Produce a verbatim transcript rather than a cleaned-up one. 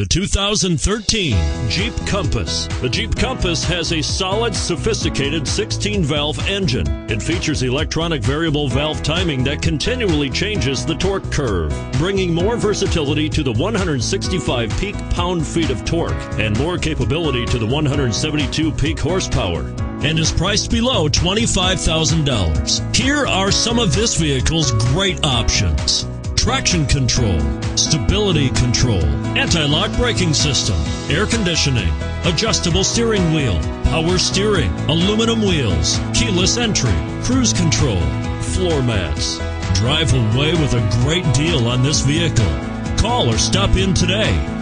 The two thousand thirteen Jeep Compass. The Jeep Compass has a solid, sophisticated sixteen valve engine. It features electronic variable valve timing that continually changes the torque curve, bringing more versatility to the one hundred sixty-five peak pound-feet of torque and more capability to the one hundred seventy-two peak horsepower, and is priced below twenty-five thousand dollars. Here are some of this vehicle's great options: traction control, stability control, anti-lock braking system, air conditioning, adjustable steering wheel, power steering, aluminum wheels, keyless entry, cruise control, floor mats. Drive away with a great deal on this vehicle. Call or stop in today.